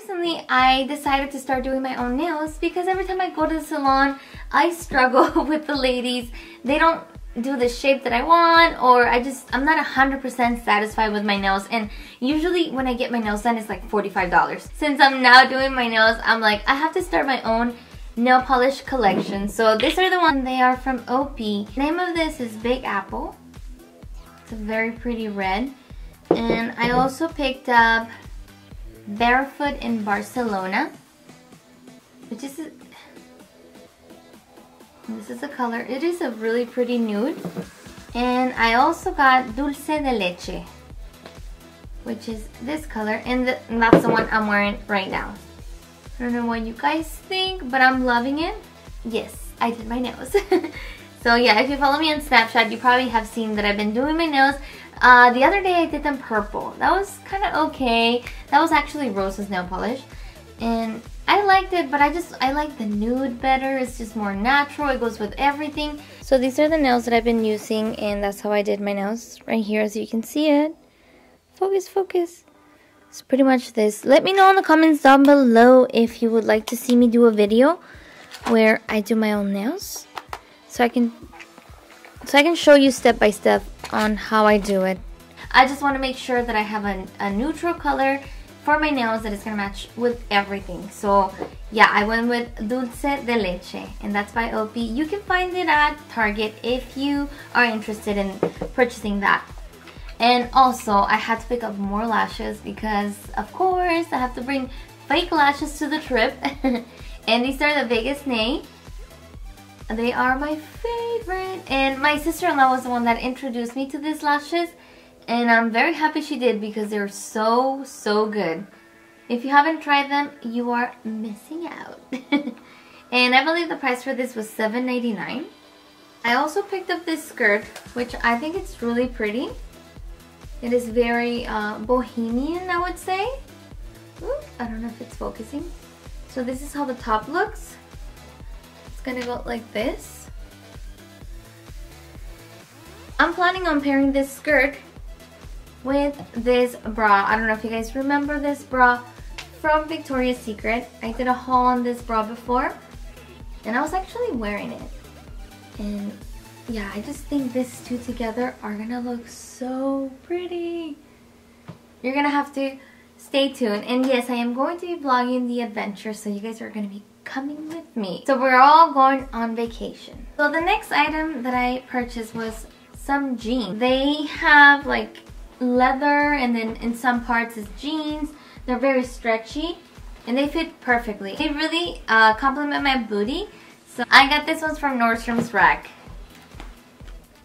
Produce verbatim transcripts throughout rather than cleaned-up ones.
recently I decided to start doing my own nails because every time I go to the salon, I struggle with the ladies. They don't do the shape that I want, or I just, I'm not one hundred percent satisfied with my nails, and usually when I get my nails done, it's like forty-five dollars. Since I'm now doing my nails, I'm like, I have to start my own nail polish collection. So these are the ones, they are from O P I. The name of this is Big Apple. It's a very pretty red. And I also picked up Barefoot in Barcelona, which is a, this is the color. It is a really pretty nude. And I also got Dulce de Leche, which is this color, and, the, and that's the one I'm wearing right now. I don't know what you guys think, but I'm loving it. Yes, I did my nails. So yeah, if you follow me on Snapchat, you probably have seen that I've been doing my nails. Uh, the other day I did them purple. That was kind of okay. That was actually Rose's nail polish. And I liked it, but I just, I like the nude better. It's just more natural. It goes with everything. So these are the nails that I've been using, and that's how I did my nails right here, as you can see it. Focus, focus. It's pretty much this. Let me know in the comments down below if you would like to see me do a video where I do my own nails. So I can, so I can show you step by step on how I do it. I just want to make sure that I have a, a neutral color for my nails that is going to match with everything. So yeah, I went with Dulce de Leche, and that's by O P I. You can find it at Target if you are interested in purchasing that. And also, I had to pick up more lashes because, of course, I have to bring fake lashes to the trip. And these are the Vegas Nay. They are my favorite, and my sister-in-law was the one that introduced me to these lashes, and I'm very happy she did because they're so, so good. If you haven't tried them, you are missing out. And I believe the price for this was seven ninety-nine. I also picked up this skirt, which I think it's really pretty. It is very uh, bohemian, I would say. Ooh, I don't know if it's focusing. So this is how the top looks. It's gonna go like this. I'm planning on pairing this skirt with this bra. I don't know if you guys remember this bra from Victoria's Secret. I did a haul on this bra before, and I was actually wearing it. And yeah, I just think these two together are gonna look so pretty. You're gonna have to stay tuned. And yes, I am going to be vlogging the adventure, so you guys are gonna be coming with me. So we're all going on vacation. So the next item that I purchased was some jeans. They have like leather, and then in some parts is jeans. They're very stretchy, and they fit perfectly. They really uh, complement my booty. So I got this one from Nordstrom's Rack.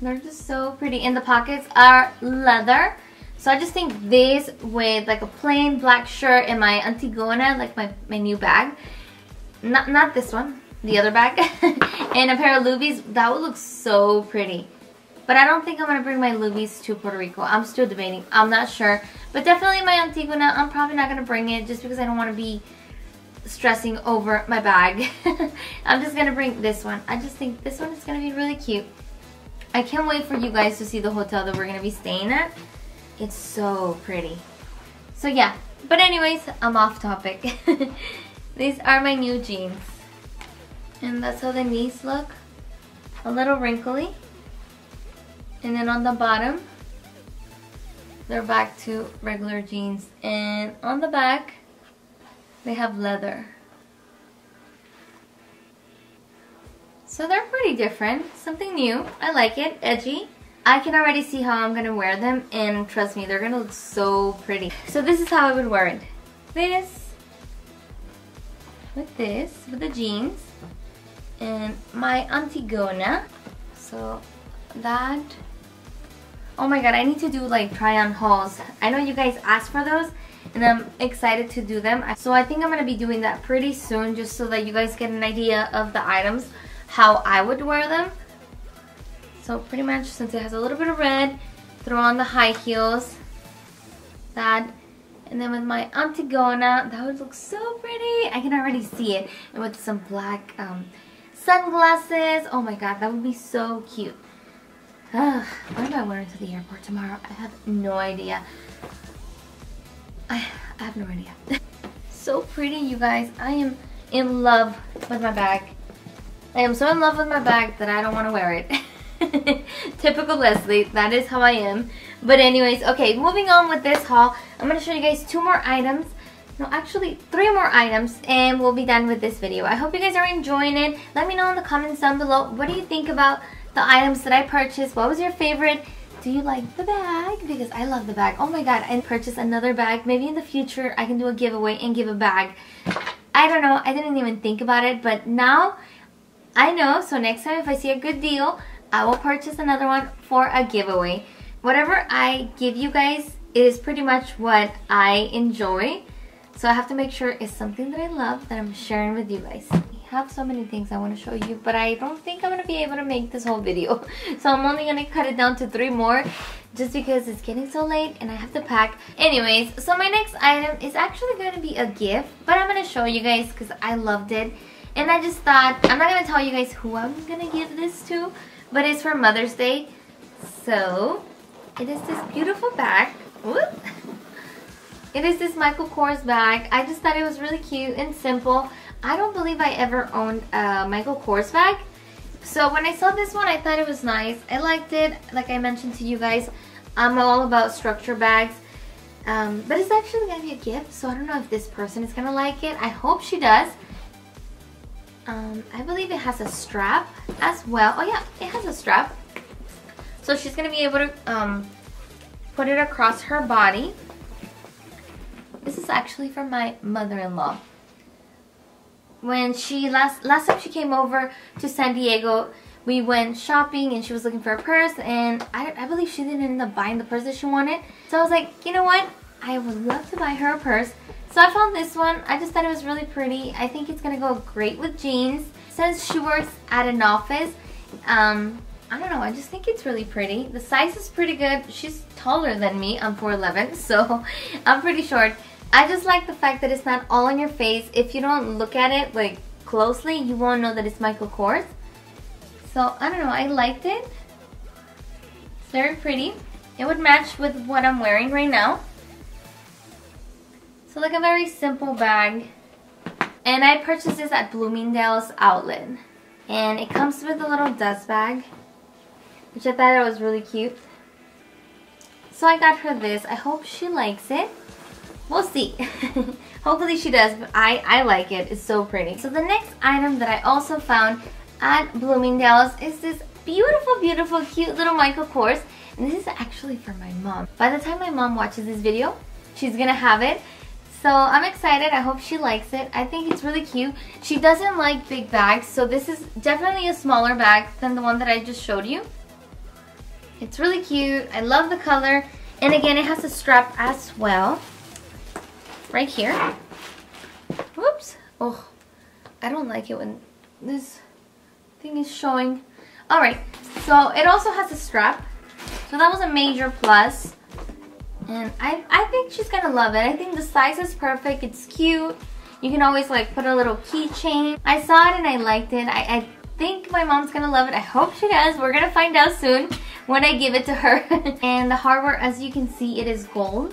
They're just so pretty, and the pockets are leather. So I just think this with like a plain black shirt and my Antigona, like my, my new bag. Not, not this one, the other bag. And a pair of Loubies, that would look so pretty. But I don't think I'm going to bring my Loubies to Puerto Rico. I'm still debating. I'm not sure. But definitely my Antigona, I'm probably not going to bring it just because I don't want to be stressing over my bag. I'm just going to bring this one. I just think this one is going to be really cute. I can't wait for you guys to see the hotel that we're going to be staying at. It's so pretty. So yeah. But anyways, I'm off topic. These are my new jeans, and that's how the knees look, a little wrinkly, and then on the bottom they're back to regular jeans, and on the back they have leather. So they're pretty different, something new. I like it, edgy. I can already see how I'm gonna wear them, and trust me, they're gonna look so pretty. So this is how I would wear it. This with this, with the jeans, and my Antigona. So that, oh my god, I need to do like try on hauls. I know you guys asked for those, and I'm excited to do them. So I think I'm going to be doing that pretty soon, just so that you guys get an idea of the items, how I would wear them. So pretty much, since it has a little bit of red, throw on the high heels, that. And then with my Antigona, that would look so pretty. I can already see it. And with some black um, sunglasses. Oh my god, that would be so cute. Ugh, what am I wearing to the airport tomorrow? I have no idea. I, I have no idea. So pretty, you guys. I am in love with my bag. I am so in love with my bag that I don't want to wear it. Typical Leslie, that is how I am. But anyways, okay, moving on with this haul. I'm going to show you guys two more items. No, actually three more items, and we'll be done with this video. I hope you guys are enjoying it. Let me know in the comments down below, what do you think about the items that I purchased? What was your favorite? Do you like the bag? Because I love the bag. Oh my god, I purchased another bag. Maybe in the future I can do a giveaway and give a bag. I don't know, I didn't even think about it, but now I know. So next time if I see a good deal, I will purchase another one for a giveaway. Whatever I give you guys is pretty much what I enjoy. So I have to make sure it's something that I love that I'm sharing with you guys. I have so many things I want to show you, but I don't think I'm going to be able to make this whole video. So I'm only going to cut it down to three more just because it's getting so late and I have to pack. Anyways, so my next item is actually going to be a gift, but I'm going to show you guys because I loved it. And I just thought, I'm not going to tell you guys who I'm going to give this to, but it's for Mother's Day. So it is this beautiful bag. Whoop! It is this Michael Kors bag. I just thought it was really cute and simple. I don't believe I ever owned a Michael Kors bag. So when I saw this one, I thought it was nice. I liked it. Like I mentioned to you guys, I'm all about structure bags. Um, but it's actually going to be a gift, so I don't know if this person is going to like it. I hope she does. Um, I believe it has a strap as well. Oh yeah, it has a strap. So she's going to be able to um, put it across her body. This is actually for my mother-in-law. When she last last time she came over to San Diego, we went shopping and she was looking for a purse, and I, I believe she didn't end up buying the purse that she wanted. So I was like, you know what? I would love to buy her a purse. So I found this one. I just thought it was really pretty. I think it's gonna go great with jeans. Since she works at an office, um, I don't know, I just think it's really pretty. The size is pretty good. She's taller than me. I'm four eleven, so I'm pretty short. I just like the fact that it's not all on your face. If you don't look at it like closely, you won't know that it's Michael Kors. So I don't know, I liked it. It's very pretty. It would match with what I'm wearing right now. So like a very simple bag. And I purchased this at Bloomingdale's Outlet. And it comes with a little dust bag, which I thought it was really cute. So I got her this. I hope she likes it. We'll see. Hopefully she does, but I, I like it. It's so pretty. So the next item that I also found at Bloomingdale's is this beautiful, beautiful, cute little Michael Kors. And this is actually for my mom. By the time my mom watches this video, she's going to have it. So I'm excited. I hope she likes it. I think it's really cute. She doesn't like big bags, so this is definitely a smaller bag than the one that I just showed you. It's really cute. I love the color. And again, it has a strap as well. Right here. Whoops. Oh, I don't like it when this thing is showing. Alright, so it also has a strap. So that was a major plus. And I, I think she's gonna love it. I think the size is perfect. It's cute. You can always like put a little keychain. I saw it and I liked it. I, I think my mom's gonna love it. I hope she does. We're gonna find out soon when I give it to her. And the hardware, as you can see, it is gold.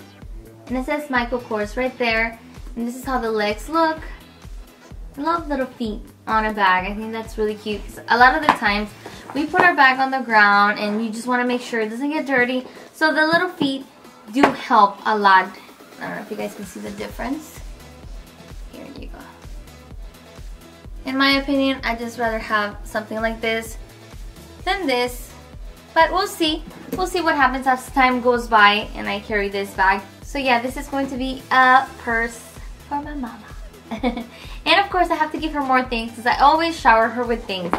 And it says Michael Kors right there. And this is how the legs look. I love little feet on a bag. I think that's really cute. A lot of the times we put our bag on the ground and you just want to make sure it doesn't get dirty. So the little feet do help a lot. I don't know if you guys can see the difference. Here you go. In my opinion, I just rather have something like this than this. But we'll see. We'll see what happens as time goes by and I carry this bag. So yeah, this is going to be a purse for my mama. And of course I have to give her more things because I always shower her with things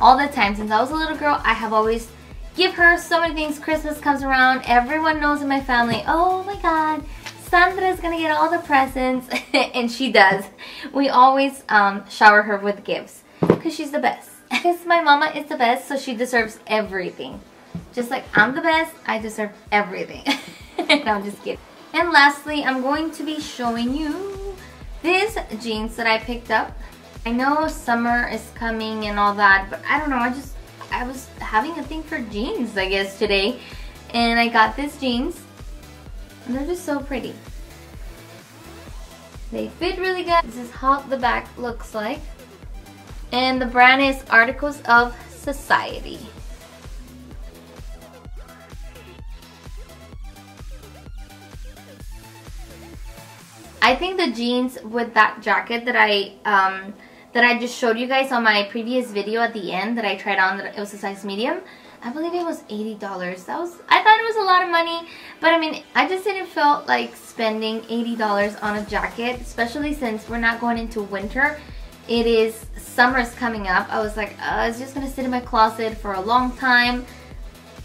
all the time. Since I was a little girl, I have always give her so many things. Christmas comes around, everyone knows in my family, oh my god, Sandra's gonna get all the presents. And she does. We always um, shower her with gifts because she's the best. Because my mama is the best, so she deserves everything. Just like I'm the best, I deserve everything. No, I'm just kidding. And lastly, I'm going to be showing you these jeans that I picked up. I know summer is coming and all that, but I don't know, I just, I was having a thing for jeans, I guess, today. And I got these jeans. And they're just so pretty. They fit really good. This is how the back looks like. And the brand is Articles of Society. I think the jeans with that jacket that I um, that I just showed you guys on my previous video at the end that I tried on, that it was a size medium, I believe it was eighty dollars. That was, I thought it was a lot of money, but I mean, I just didn't feel like spending eighty dollars on a jacket, especially since we're not going into winter. It is, summer's coming up. I was like, uh, it's just gonna sit in my closet for a long time.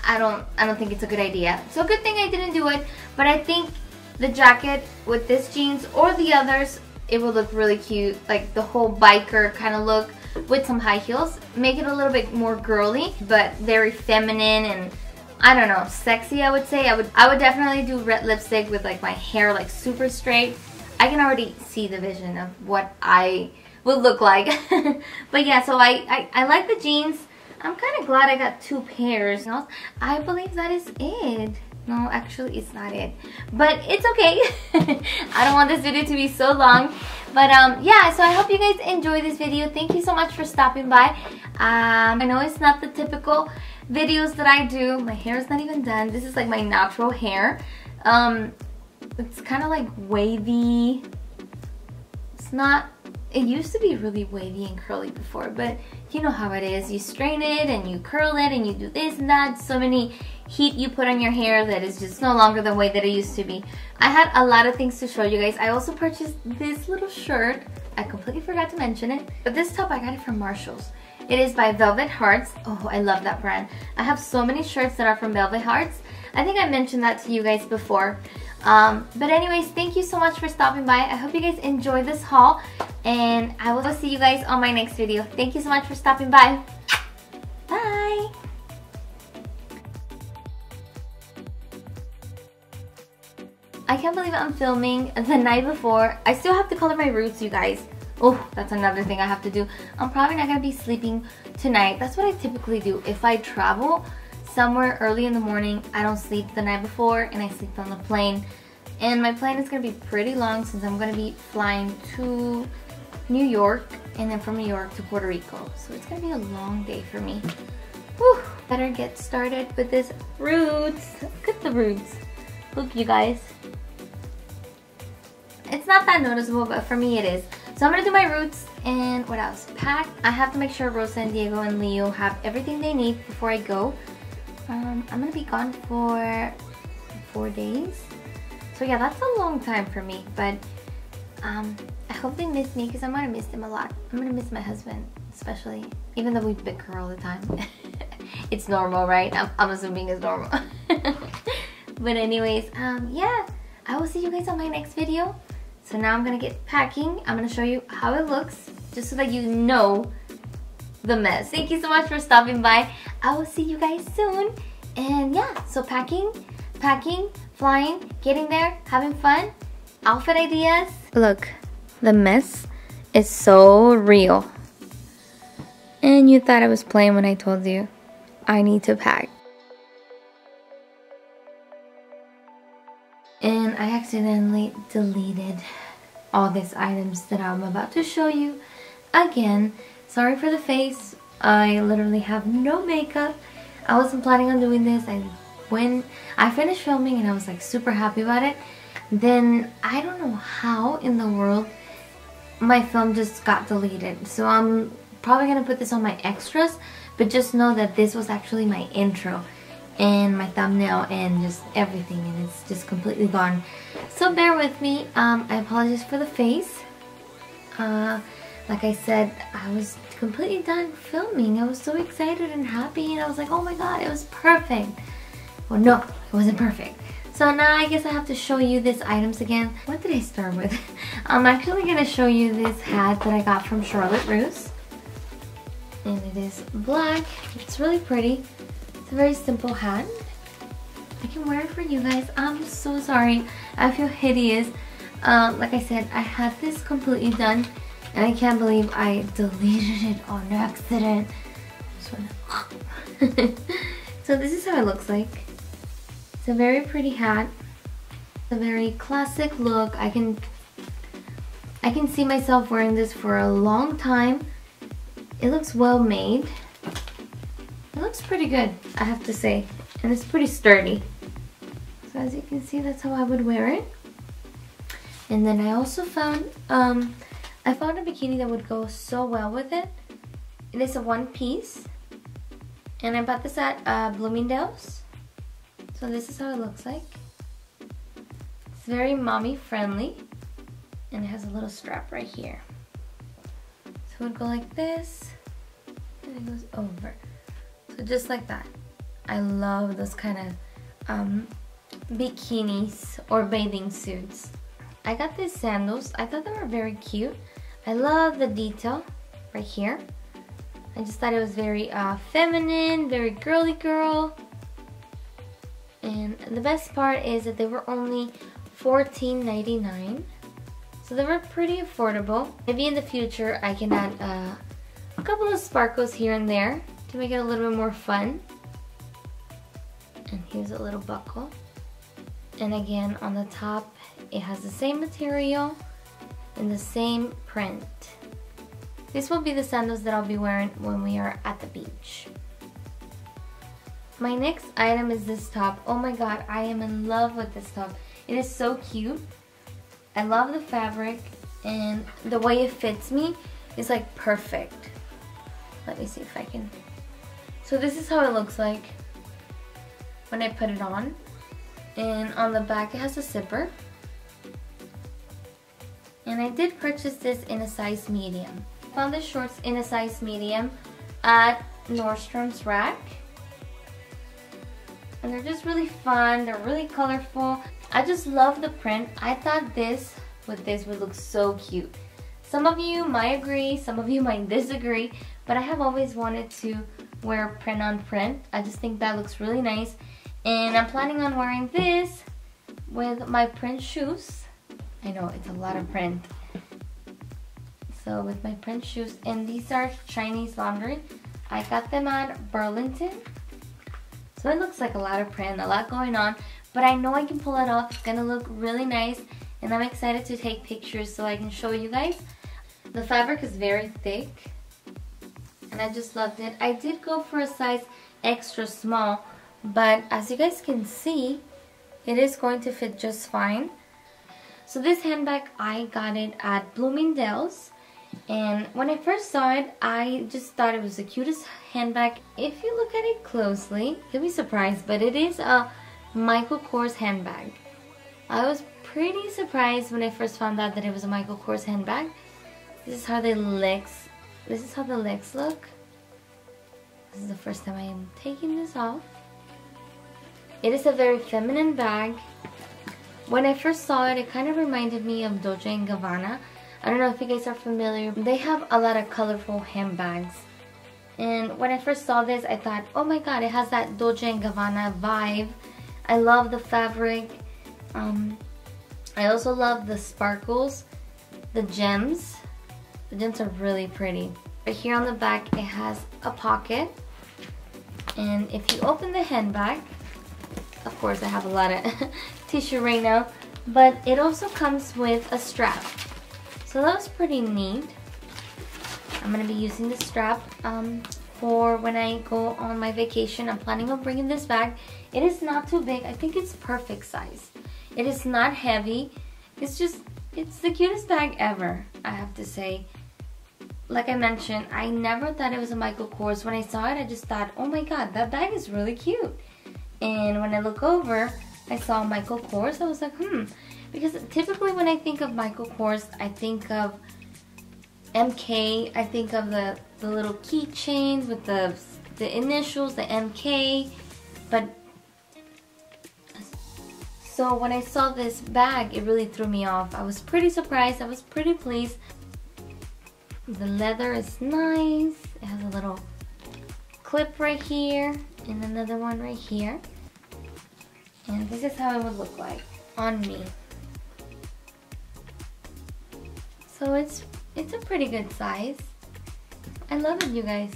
I don't, I don't think it's a good idea. So good thing I didn't do it, but I think the jacket with this jeans or the others, it will look really cute, like the whole biker kind of look with some high heels. Make it a little bit more girly, but very feminine and, I don't know, sexy, I would say. I would I would definitely do red lipstick with like my hair like super straight. I can already see the vision of what I would look like. But yeah, so I, I, I like the jeans. I'm kind of glad I got two pairs. I believe that is it. No, actually it's not it, but it's okay. I don't want this video to be so long, but um yeah, so I hope you guys enjoyed this video. Thank you so much for stopping by. um I know it's not the typical videos that I do. My hair is not even done. This is like my natural hair. Um it's kind of like wavy. It's not, it used to be really wavy and curly before, but you know how it is. You strain it and you curl it and you do this and that. So many heat you put on your hair that is just no longer the way that it used to be. I had a lot of things to show you guys. I also purchased this little shirt. I completely forgot to mention it. But this top, I got it from Marshalls. It is by Velvet Hearts. Oh, I love that brand. I have so many shirts that are from Velvet Hearts. I think I mentioned that to you guys before. Um, but anyways, thank you so much for stopping by. I hope you guys enjoy this haul, and I will see you guys on my next video. Thank you so much for stopping by. Bye! I can't believe I'm filming the night before. I still have to color my roots, you guys. Oh, that's another thing I have to do. I'm probably not gonna be sleeping tonight. That's what I typically do. If I travel somewhere early in the morning, I don't sleep the night before, and I sleep on the plane. And my plane is gonna be pretty long since I'm gonna be flying to New York and then from New York to Puerto Rico. So it's gonna be a long day for me. Whew, better get started with this roots. Look at the roots. Look, you guys. It's not that noticeable, but for me it is. So I'm gonna do my roots and what else? Pack. I have to make sure Rosa and Diego and Leo have everything they need before I go. Um, I'm gonna be gone for four days. So yeah, that's a long time for me, but um, I hope they miss me because I'm gonna miss them a lot. I'm gonna miss my husband, especially, even though we bicker all the time. It's normal, right? I'm, I'm assuming it's normal. But anyways, um, yeah, I will see you guys on my next video. So now I'm gonna get packing. I'm gonna show you how it looks, just so that you know the mess. Thank you so much for stopping by. I will see you guys soon. And yeah, so packing, packing, flying, getting there, having fun, outfit ideas. Look, the mess is so real. And you thought I was playing when I told you I need to pack. And I accidentally deleted all these items that I'm about to show you again. Sorry for the face. I literally have no makeup. I wasn't planning on doing this. I when I finished filming and I was like super happy about it. Then I don't know how in the world my film just got deleted. So I'm probably gonna put this on my extras, but just know that this was actually my intro and my thumbnail and just everything, and it's just completely gone. So bear with me. Um, I apologize for the face. Uh, Like I said, I was completely done filming. I was so excited and happy, and I was like, oh my god, it was perfect. Well, no, it wasn't perfect. So now I guess I have to show you these items again. What did I start with? I'm actually going to show you this hat that I got from Charlotte Russe. And it is black. It's really pretty. It's a very simple hat. I can wear it for you guys. I'm so sorry. I feel hideous. Um, like I said, I had this completely done. And I can't believe I deleted it on accident. Just wanna... So this is how it looks like. It's a very pretty hat. It's a very classic look. I can I can see myself wearing this for a long time. It looks well made. It looks pretty good, I have to say. And it's pretty sturdy. So as you can see, that's how I would wear it. And then I also found, um, I found a bikini that would go so well with it. It is a one piece. And I bought this at uh, Bloomingdale's. So this is how it looks like. It's very mommy friendly. And it has a little strap right here. So it would go like this. And it goes over. So just like that. I love those kind of um, bikinis or bathing suits. I got these sandals. I thought they were very cute. I love the detail right here. I just thought it was very uh, feminine, very girly girl. And the best part is that they were only fourteen ninety-nine. So they were pretty affordable. Maybe in the future I can add uh, a couple of sparkles here and there to make it a little bit more fun. And here's a little buckle. And again, on the top, it has the same material and the same print. These will be the sandals that I'll be wearing when we are at the beach. My next item is this top. Oh my god, I am in love with this top. It is so cute. I love the fabric and the way it fits me is like perfect. Let me see if I can. So this is how it looks like when I put it on. And on the back it has a zipper. And I did purchase this in a size medium. I found the shorts in a size medium at Nordstrom's Rack. And they're just really fun, they're really colorful. I just love the print. I thought this with this would look so cute. Some of you might agree, some of you might disagree, but I have always wanted to wear print on print. I just think that looks really nice. And I'm planning on wearing this with my print shoes. I know, it's a lot of print. So with my print shoes, and these are Chinese Laundry. I got them at Burlington. So it looks like a lot of print, a lot going on, but I know I can pull it off. It's gonna look really nice, and I'm excited to take pictures so I can show you guys. The fabric is very thick, and I just loved it. I did go for a size extra small, but as you guys can see, it is going to fit just fine. So this handbag, I got it at Bloomingdale's, and when I first saw it, I just thought it was the cutest handbag. If you look at it closely, you'll be surprised, but it is a Michael Kors handbag. I was pretty surprised when I first found out that it was a Michael Kors handbag. This is how the legs, this is how the legs look. This is the first time I am taking this off. It is a very feminine bag. When I first saw it, it kind of reminded me of Dolce and Gabbana. I don't know if you guys are familiar. They have a lot of colorful handbags. And when I first saw this, I thought, oh my god, it has that Dolce and Gabbana vibe. I love the fabric. Um, I also love the sparkles, the gems. The gems are really pretty. Right here on the back, it has a pocket. And if you open the handbag, of course, I have a lot of tissue right now, but it also comes with a strap. So that was pretty neat. I'm gonna be using the strap um, for when I go on my vacation. I'm planning on bringing this bag. It is not too big. I think it's perfect size. It is not heavy. It's just, it's the cutest bag ever, I have to say. Like I mentioned, I never thought it was a Michael Kors. When I saw it, I just thought, oh my god, that bag is really cute. And when I look over, I saw Michael Kors. I was like, hmm. Because typically when I think of Michael Kors, I think of M K. I think of the, the little keychains with the, the initials, the M K. But so when I saw this bag, it really threw me off. I was pretty surprised. I was pretty pleased. The leather is nice. It has a little clip right here. And another one right here. And this is how it would look like on me. So it's it's a pretty good size. I love it, you guys.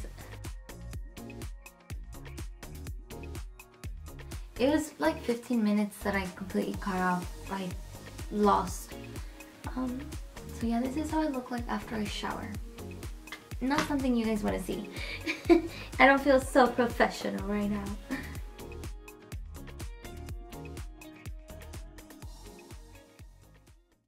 It was like fifteen minutes that I completely cut off, like lost. Um, So yeah, this is how I look like after I shower. Not something you guys want to see. I don't feel so professional right now.